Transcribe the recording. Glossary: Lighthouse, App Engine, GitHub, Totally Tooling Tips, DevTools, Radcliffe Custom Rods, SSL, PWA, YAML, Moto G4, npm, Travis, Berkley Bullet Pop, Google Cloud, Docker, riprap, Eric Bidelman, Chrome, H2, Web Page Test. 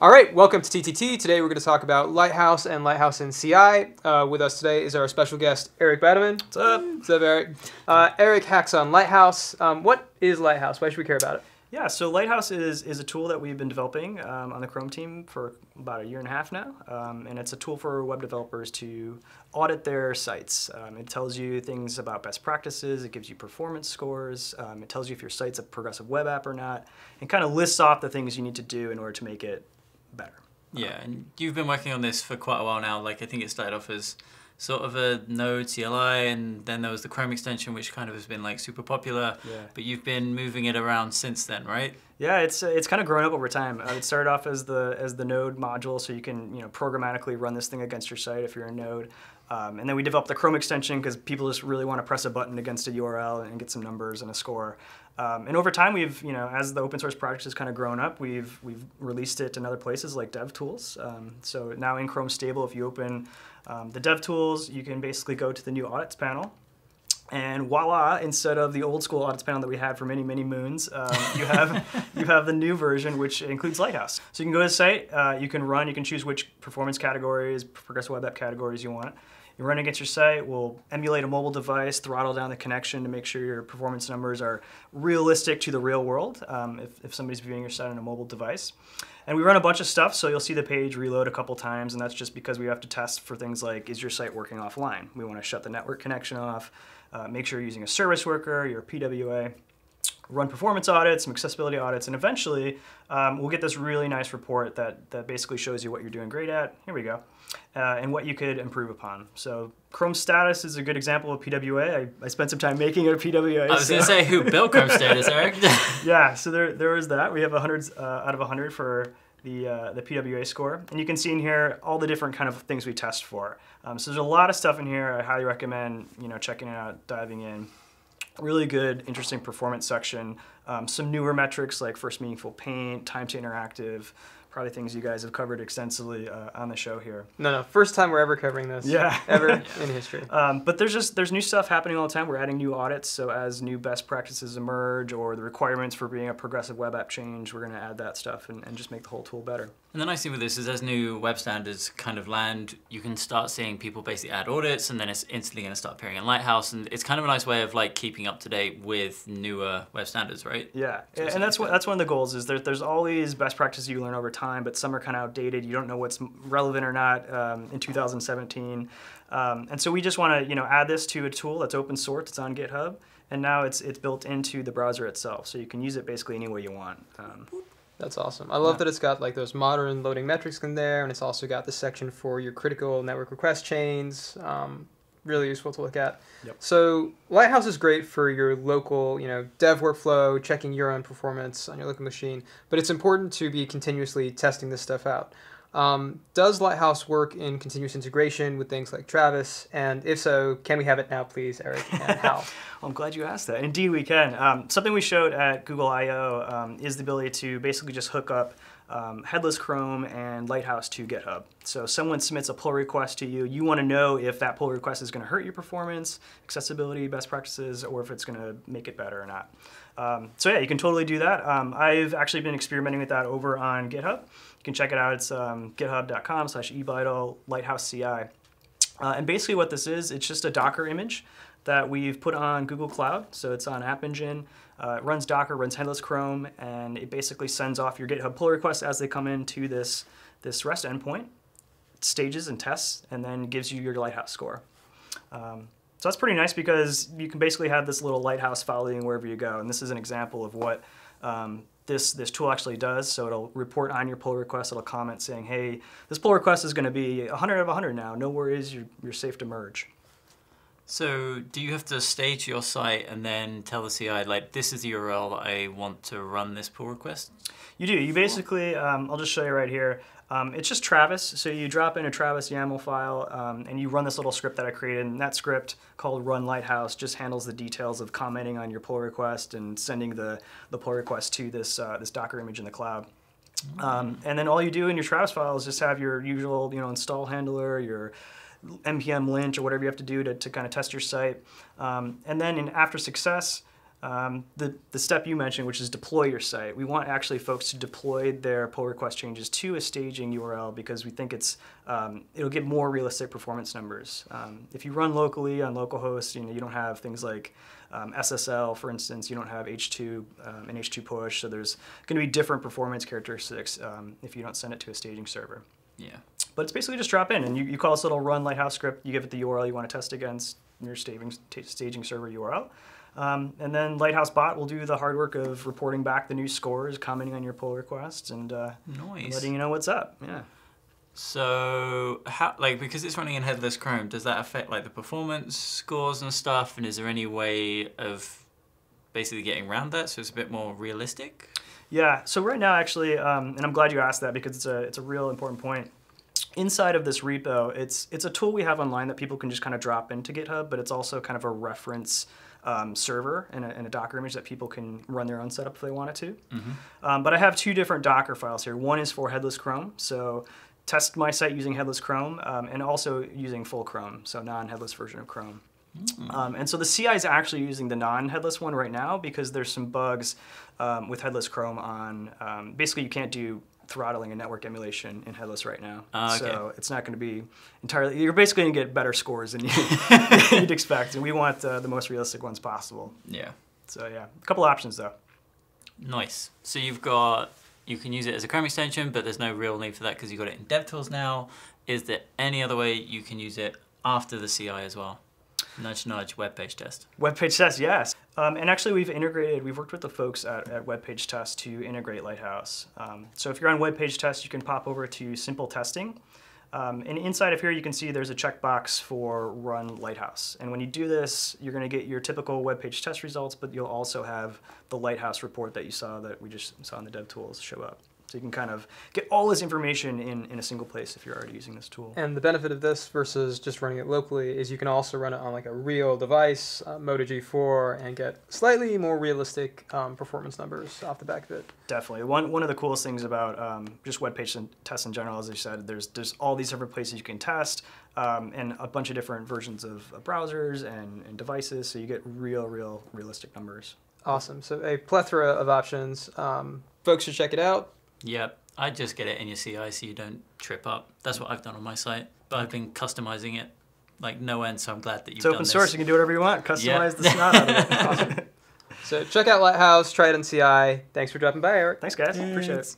All right, welcome to TTT. Today we're going to talk about Lighthouse and Lighthouse in CI. With us today is our special guest, Eric Bidelman. What's up? What's up, Eric? Eric hacks on Lighthouse. What is Lighthouse? Why should we care about it? Yeah, so Lighthouse is a tool that we've been developing on the Chrome team for about 1.5 years now. And it's a tool for web developers to audit their sites. It tells you things about best practices. It gives you performance scores. It tells you if your site's a progressive web app or not. And kind of lists off the things you need to do in order to make it better. Yeah, and you've been working on this for quite a while now. Like, I think it started off as sort of a Node CLI, and then there was the Chrome extension, which kind of has been like super popular. Yeah. But you've been moving it around since then, right? Yeah, it's kind of grown up over time. It started off as the Node module, so you can programmatically run this thing against your site if you're in Node. And then we developed the Chrome extension because people just really want to press a button against a URL and get some numbers and a score. And over time, we've as the open source project has kind of grown up, we've released it in other places like DevTools. So now in Chrome Stable, if you open the DevTools, you can basically go to the new audits panel. And voila! Instead of the old school audits panel that we had for many, many moons, you have the new version, which includes Lighthouse. So you can go to the site, you can choose which performance categories, progressive web app categories you want. You run against your site, we'll emulate a mobile device, throttle down the connection to make sure your performance numbers are realistic to the real world if somebody's viewing your site on a mobile device. And we run a bunch of stuff, so you'll see the page reload a couple times, and that's just because we have to test for things like, is your site working offline? We want to shut the network connection off, make sure you're using a service worker, your PWA, run performance audits, some accessibility audits, and eventually we'll get this really nice report that basically shows you what you're doing great at, here we go, and what you could improve upon. So Chrome Status is a good example of PWA. I spent some time making a PWA. I was going to say, who built Chrome Status, Eric? Yeah, so there is that. We have 100 out of 100 for the PWA score. And you can see in here all the different kind of things we test for. So there's a lot of stuff in here. I highly recommend checking it out, diving in. Really good, interesting performance section. Some newer metrics like first meaningful paint, time to interactive, probably things you guys have covered extensively on the show here. No, first time we're ever covering this. Yeah. Ever in history. But there's new stuff happening all the time. We're adding new audits, so as new best practices emerge or the requirements for being a progressive web app change, we're gonna add that stuff and just make the whole tool better. And the nice thing with this is as new web standards kind of land, you can start seeing people basically add audits, and then it's instantly going to start appearing in Lighthouse. And it's kind of a nice way of like keeping up to date with newer web standards, right? Yeah, and that's one of the goals is there's all these best practices you learn over time, but some are kind of outdated. You don't know what's relevant or not in 2017. And so we just want to add this to a tool that's open source, it's on GitHub, and now it's built into the browser itself. So you can use it basically any way you want. That's awesome. I love that it's got like those modern loading metrics in there, and it's also got the section for your critical network request chains. Really useful to look at. Yep. So Lighthouse is great for your local, dev workflow, checking your own performance on your local machine, but it's important to be continuously testing this stuff out. Does Lighthouse work in continuous integration with things like Travis? And if so, can we have it now, please, Eric, and how? Well, I'm glad you asked that. Indeed, we can. Something we showed at Google I.O. Is the ability to basically just hook up headless Chrome and Lighthouse to GitHub. So someone submits a pull request to you. You want to know if that pull request is going to hurt your performance, accessibility, best practices, or if it's going to make it better or not. So yeah, you can totally do that. I've actually been experimenting with that over on GitHub. You can check it out. It's github.com/ebitel/lighthouse-ci. And basically what this is, it's just a Docker image that we've put on Google Cloud. So it's on App Engine. It runs Docker, runs headless Chrome, and it basically sends off your GitHub pull requests as they come into this REST endpoint, stages and tests, and then gives you your Lighthouse score. So that's pretty nice because you can basically have this little Lighthouse following wherever you go. And this is an example of what this tool actually does. So it'll report on your pull request. It'll comment saying, hey, this pull request is going to be 100 out of 100 now. No worries, you're safe to merge. So do you have to stage your site and then tell the CI, like, this is the URL that I want to run this pull request? You do. You basically, I'll just show you right here. It's just Travis. So you drop in a Travis YAML file, and you run this little script that I created. And that script, called Run Lighthouse, just handles the details of commenting on your pull request and sending the pull request to this Docker image in the cloud. And then all you do in your Travis file is just have your usual install handler, your npm lint, or whatever you have to do to kind of test your site. And then in after success, The step you mentioned, which is deploy your site, we want actually folks to deploy their pull request changes to a staging URL because we think it's it'll get more realistic performance numbers. If you run locally on localhost, you don't have things like SSL, for instance. You don't have H2 and H2 push, so there's going to be different performance characteristics if you don't send it to a staging server. Yeah. But it's basically just drop in, and you call this little run Lighthouse script. You give it the URL you want to test against your staging server URL. And then Lighthouse Bot will do the hard work of reporting back the new scores, commenting on your pull requests, and letting you know what's up. Yeah. So, how, like, because it's running in headless Chrome, does that affect like the performance scores and stuff? And is there any way of basically getting around that so it's a bit more realistic? Yeah. So right now, actually, and I'm glad you asked that because it's a real important point. Inside of this repo, it's a tool we have online that people can just kind of drop into GitHub, but it's also kind of a reference server and a Docker image that people can run their own setup if they wanted to. Mm-hmm. But I have two different Docker files here. One is for headless Chrome, so test my site using headless Chrome and also using full Chrome, so non-headless version of Chrome. Mm-hmm. And so the CI is actually using the non-headless one right now because there's some bugs with headless Chrome on, basically you can't do throttling and network emulation in headless right now. Okay. So it's not going to be entirely, you're basically going to get better scores than you'd expect, and we want the most realistic ones possible. Yeah. So yeah, a couple options though. Nice. So you've got, you can use it as a Chrome extension, but there's no real need for that because you've got it in DevTools now. Is there any other way you can use it after the CI as well? Nudge, nudge, Web Page Test. Web Page Test, yes. And actually we've worked with the folks at Web Page Test to integrate Lighthouse. So if you're on Web Page Test, you can pop over to Simple Testing. And inside of here, you can see there's a checkbox for Run Lighthouse. And when you do this, you're going to get your typical Web Page Test results, but you'll also have the Lighthouse report that you saw, that we just saw in the DevTools show up. So you can kind of get all this information in a single place if you're already using this tool. And the benefit of this versus just running it locally is you can also run it on like a real device, Moto G4, and get slightly more realistic performance numbers off the back of it. Definitely. One of the coolest things about just web page tests in general, as I said, there's all these different places you can test and a bunch of different versions of browsers and devices, so you get real realistic numbers. Awesome. So a plethora of options. Folks should check it out. Yep, I just get it in your CI so you don't trip up. That's what I've done on my site, but I've been customizing it like no end, so I'm glad that you've done this. It's open source, you can do whatever you want. Customize the snot out of it. Awesome. So check out Lighthouse, try it in CI. Thanks for dropping by, Eric. Thanks, guys. Appreciate it.